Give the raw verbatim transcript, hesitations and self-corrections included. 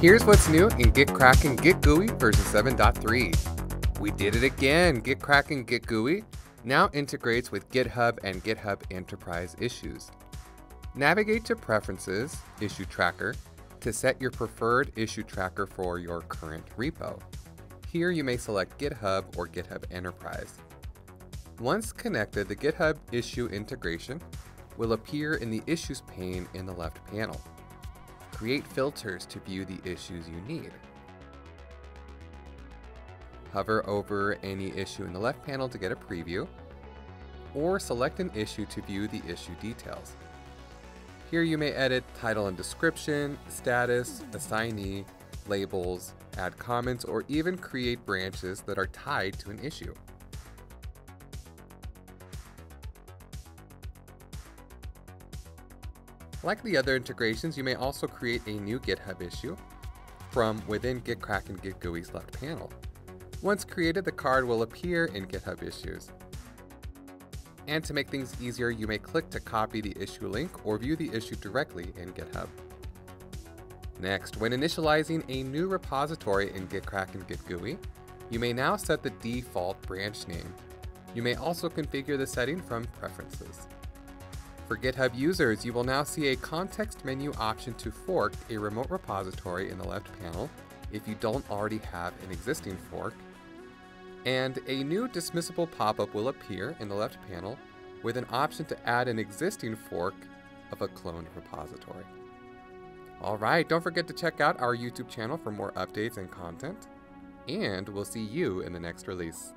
Here's what's new in GitKraken Git G U I version seven point three. We did it again! GitKraken Git G U I now integrates with GitHub and GitHub Enterprise issues. Navigate to Preferences, Issue Tracker, to set your preferred issue tracker for your current repo. Here you may select GitHub or GitHub Enterprise. Once connected, the GitHub issue integration will appear in the Issues pane in the left panel. Create filters to view the issues you need. Hover over any issue in the left panel to get a preview, or select an issue to view the issue details. Here you may edit title and description, status, assignee, labels, add comments, or even create branches that are tied to an issue. Like the other integrations, you may also create a new GitHub issue from within GitKraken Git G U I's left panel. Once created, the card will appear in GitHub Issues. And to make things easier, you may click to copy the issue link or view the issue directly in GitHub. Next, when initializing a new repository in GitKraken Git G U I, you may now set the default branch name. You may also configure the setting from Preferences. For GitHub users, you will now see a context menu option to fork a remote repository in the left panel if you don't already have an existing fork, and a new dismissible pop-up will appear in the left panel with an option to add an existing fork of a cloned repository. Alright, don't forget to check out our YouTube channel for more updates and content, and we'll see you in the next release.